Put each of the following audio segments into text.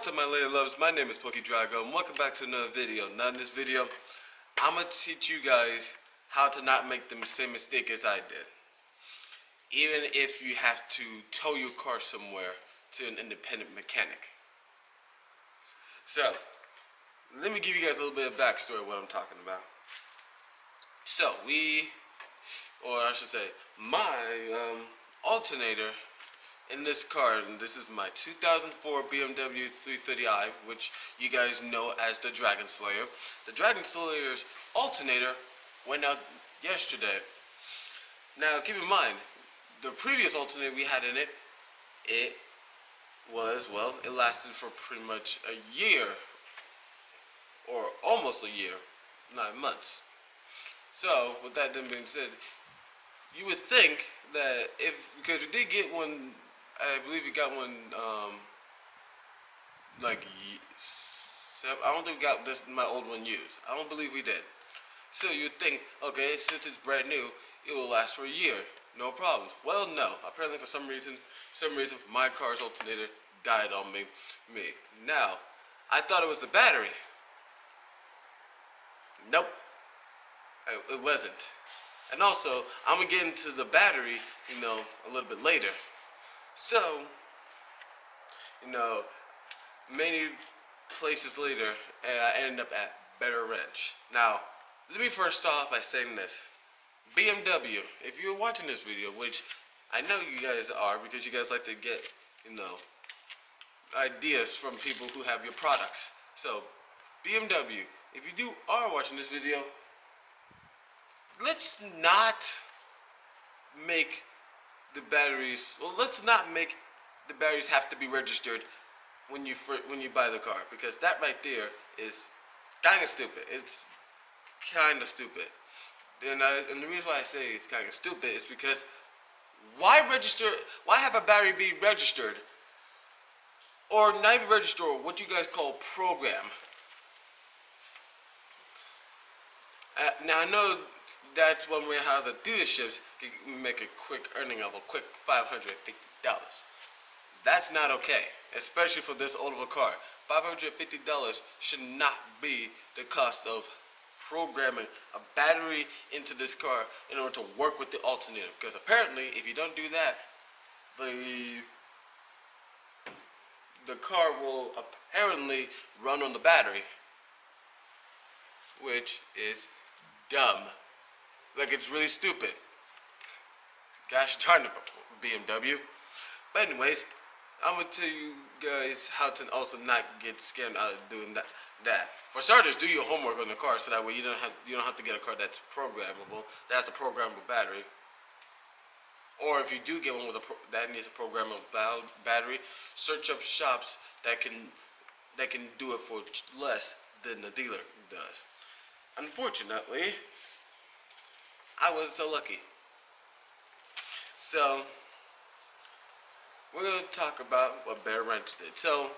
What's up, my lady loves? My name is Poke Drago, and welcome back to another video. Now in this video, I'm going to teach you guys how to not make the same mistake as I did. Even if you have to tow your car somewhere to an independent mechanic. So, let me give you guys a little bit of backstory of what I'm talking about. So, my alternator in this car, and this is my 2004 BMW 330i, which you guys know as the Dragon Slayer. The Dragon Slayer's alternator went out yesterday. Now keep in mind, the previous alternator we had in it, it lasted for pretty much a year, or almost a year, 9 months. So with that being said, you would think that because we did get one, I believe we got one, I don't think we got this, my old one, used. I don't believe we did. So you'd think, okay, since it's brand new, it will last for a year, no problems. Well, no. Apparently for some reason, my car's alternator died on me. Now, I thought it was the battery. Nope. It wasn't. And also, I'm going to get into the battery, a little bit later. So, many places later, I ended up at Better Wrench. Now, let me first start off by saying this. BMW, if you're watching this video, which I know you guys are because you guys like to get, ideas from people who have your products. So, BMW, if you are watching this video, let's not make the batteries. Well, let's not make the batteries have to be registered when you buy the car, because that right there is kind of stupid. It's kind of stupid, and the reason why I say it's kind of stupid is because why register? Why have a battery be registered, or not even registered, or what you guys call program? Now I know. That's one way how the dealerships can make a quick earning of a quick $550. That's not okay, especially for this old of a car. $550 should not be the cost of programming a battery into this car in order to work with the alternator. Because apparently, if you don't do that, the car will apparently run on the battery, which is dumb. Like, it's really stupid. Gosh darn it, BMW. But anyways, I'm going to tell you guys how to also not get scammed out of doing that. For starters, do your homework on the car so that way you don't have to get a car that's programmable. That's a programmable battery. Or if you do get one with that needs a programmable battery, search up shops that can do it for less than the dealer does. Unfortunately, I wasn't so lucky. So, we're going to talk about what Better Wrench did. So,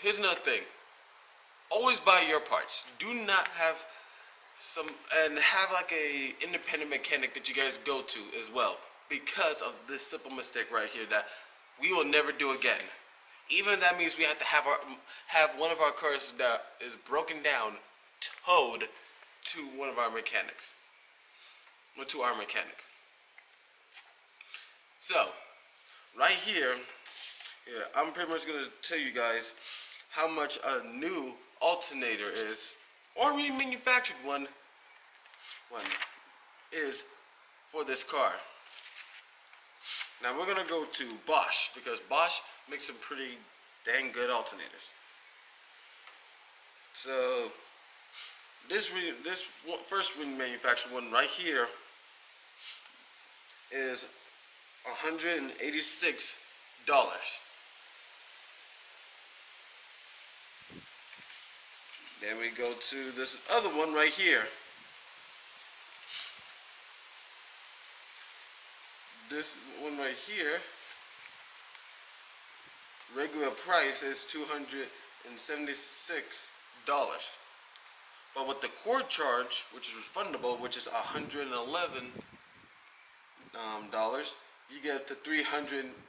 here's another thing. Always buy your parts. Do not have have like a independent mechanic that you guys go to as well, because of this simple mistake right here that we will never do again. Even that means we have to have one of our cars that is broken down, towed, to one of our mechanics, or to our mechanic. So, right here, yeah, I'm pretty much going to tell you guys how much a new alternator is, or remanufactured one is for this car. Now we're going to go to Bosch, because Bosch makes some pretty dang good alternators. So, this first remanufactured one right here is $186. Then we go to this other one right here. This one right here, regular price is $276. But with the cord charge, which is refundable, which is $111, you get up to $387.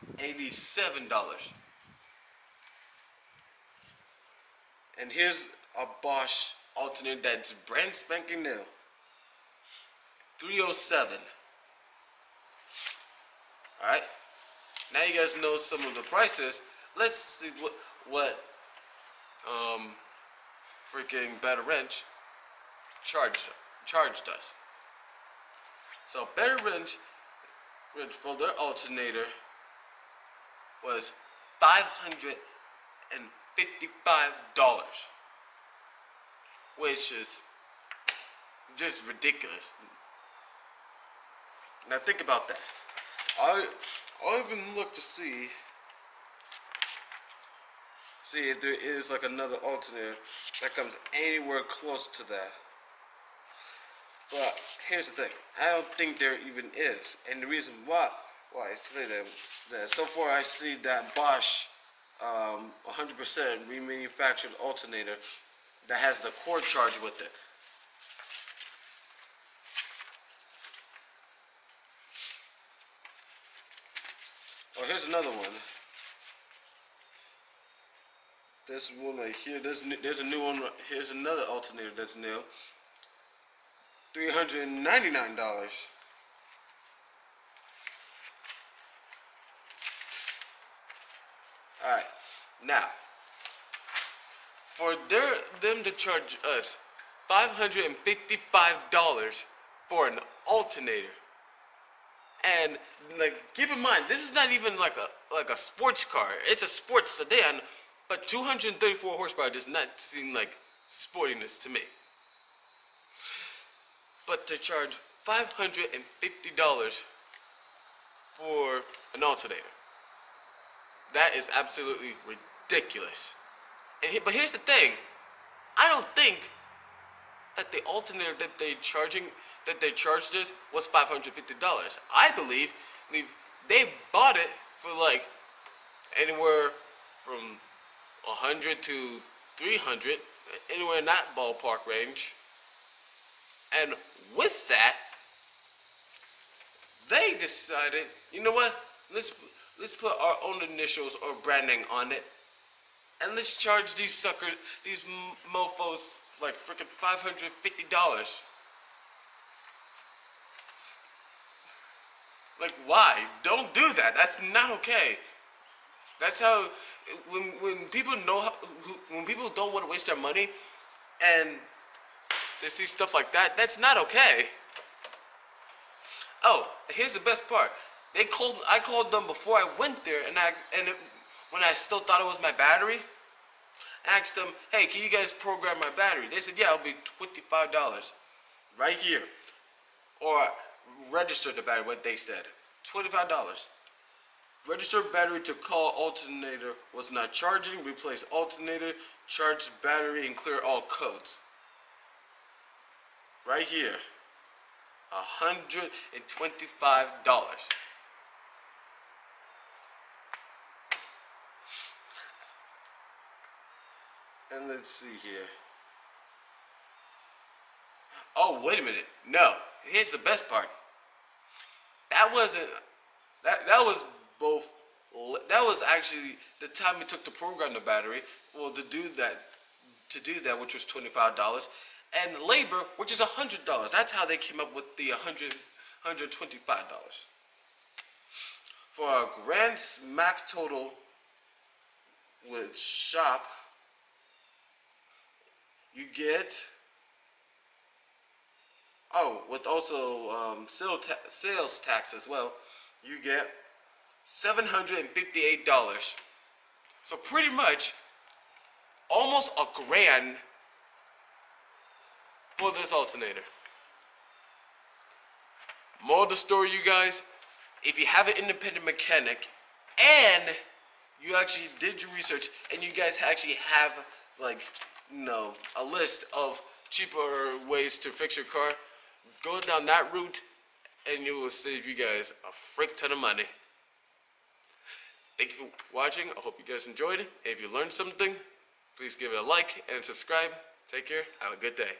And here's a Bosch alternator that's brand spanking new. 307. Alright. Now you guys know some of the prices. Let's see what freaking Better Wrench charged us. So Better Wrench for their alternator was $555, which is just ridiculous. Now think about that. I even look to see if there is like another alternator that comes anywhere close to that. But here's the thing, I don't think there even is, and the reason why is that so far I see that Bosch 100% remanufactured alternator that has the core charge with it. Oh, here's another one. This one right here. There's a new one. Here's another alternator that's new. $399. Alright, now for them to charge us $555 for an alternator, and like keep in mind this is not even like a sports car, it's a sports sedan, but 234 horsepower does not seem like sportiness to me. But to charge $550 for an alternator, that is absolutely ridiculous. And but here's the thing, I don't think that the alternator that they charged us was $550. I believe they bought it for like anywhere from 100 to 300, anywhere in that ballpark range. And with that, they decided, you know what? Let's put our own initials or branding on it, and let's charge these suckers, these mofos, like freaking $550. Like, why? Don't do that. That's not okay. That's how when people know how, when people don't want to waste their money, and they see stuff like that, that's not okay. Oh, here's the best part. I called them before I went there, when I still thought it was my battery, asked them, hey, can you guys program my battery? They said, yeah, it'll be $25 right here. Or register the battery, what they said. $25. Register battery to call alternator was not charging. Replace alternator, charge battery, and clear all codes. Right here, $125. And let's see here. Oh, wait a minute. No, here's the best part. That was actually the time it took to program the battery. Well, to do that, which was $25. And labor, which is $100. That's how they came up with the $125 for a grand smack total with shop. You get with also sales tax as well. You get $758. So pretty much almost $1,000. For this alternator. Moral of the story, you guys, if you have an independent mechanic and you actually did your research and you guys actually have a list of cheaper ways to fix your car, go down that route and you will save you guys a frick ton of money. Thank you for watching. I hope you guys enjoyed it. If you learned something, please give it a like and subscribe. Take care. Have a good day.